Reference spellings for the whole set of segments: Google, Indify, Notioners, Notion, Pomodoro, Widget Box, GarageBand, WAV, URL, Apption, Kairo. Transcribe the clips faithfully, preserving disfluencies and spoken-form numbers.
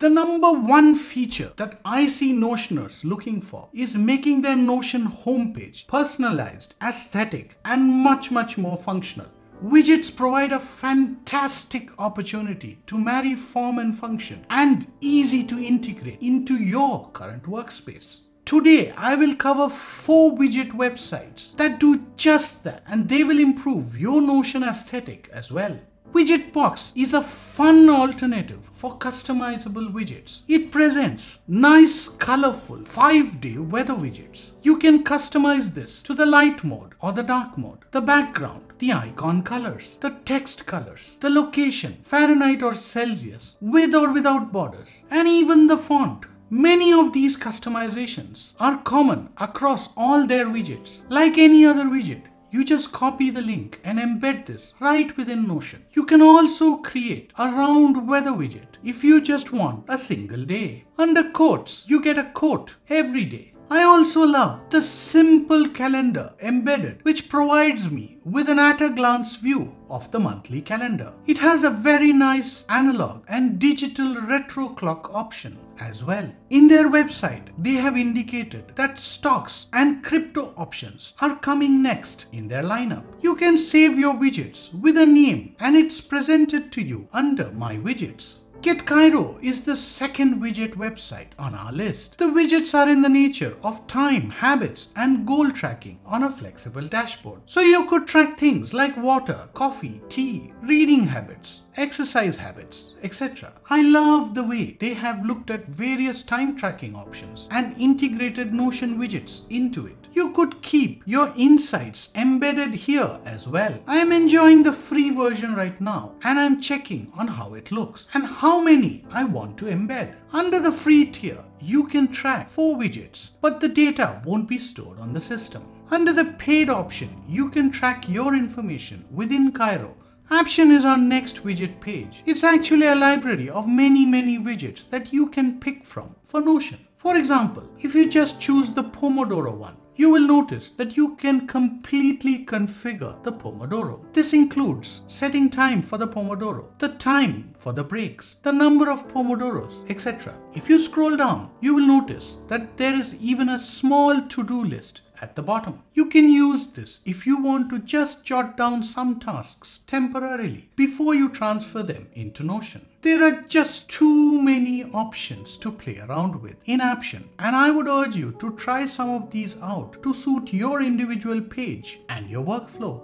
The number one feature that I see Notioners looking for is making their Notion homepage personalized, aesthetic, and much, much more functional. Widgets provide a fantastic opportunity to marry form and function and easy to integrate into your current workspace. Today, I will cover four widget websites that do just that, and they will improve your Notion aesthetic as well. Widget Box is a fun alternative for customizable widgets. It presents nice, colorful five-day weather widgets. You can customize this to the light mode or the dark mode, the background, the icon colors, the text colors, the location, Fahrenheit or Celsius, with or without borders, and even the font. Many of these customizations are common across all their widgets. Like any other widget, you just copy the link and embed this right within Notion. You can also create a round weather widget if you just want a single day. Under quotes, you get a quote every day. I also love the simple calendar embedded, which provides me with an at-a-glance view of the monthly calendar. It has a very nice analog and digital retro clock option as well. In their website, they have indicated that stocks and crypto options are coming next in their lineup. You can save your widgets with a name and it's presented to you under My Widgets. Get Kairo is the second widget website on our list. The widgets are in the nature of time, habits, and goal tracking on a flexible dashboard. So you could track things like water, coffee, tea, reading habits, exercise habits, et cetera. I love the way they have looked at various time tracking options and integrated Notion widgets into it. You could keep your insights embedded here as well. I am enjoying the free version right now and I'm checking on how it looks and how many I want to embed. Under the free tier, you can track four widgets, but the data won't be stored on the system. Under the paid option, you can track your information within Kairo. Apption is our next widget page. It's actually a library of many, many widgets that you can pick from for Notion. For example, if you just choose the Pomodoro one, you will notice that you can completely configure the Pomodoro. This includes setting time for the Pomodoro, the time for the breaks, the number of Pomodoros, et cetera. If you scroll down, you will notice that there is even a small to-do list at the bottom. You can use this if you want to just jot down some tasks temporarily before you transfer them into Notion. There are just too many options to play around with in Apption, and I would urge you to try some of these out to suit your individual page and your workflow.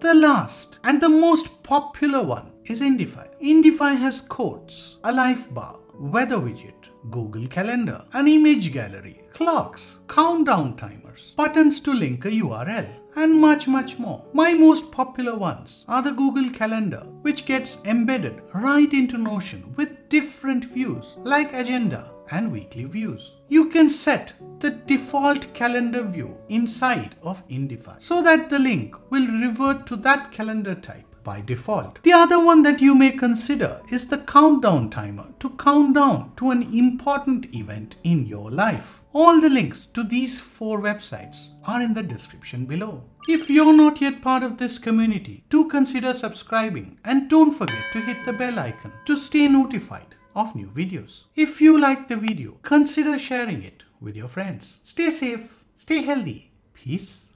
The last and the most popular one is Indify. Indify has quotes, a life bar, weather widget, Google Calendar, an image gallery, clocks, countdown timers, buttons to link a U R L, and much, much more. My most popular ones are the Google Calendar, which gets embedded right into Notion with different views like agenda and weekly views. You can set the default calendar view inside of Indify so that the link will revert to that calendar type by default. The other one that you may consider is the countdown timer to count down to an important event in your life. All the links to these four websites are in the description below. If you're not yet part of this community, do consider subscribing and don't forget to hit the bell icon to stay notified of new videos. If you like the video, consider sharing it with your friends. Stay safe, stay healthy, peace.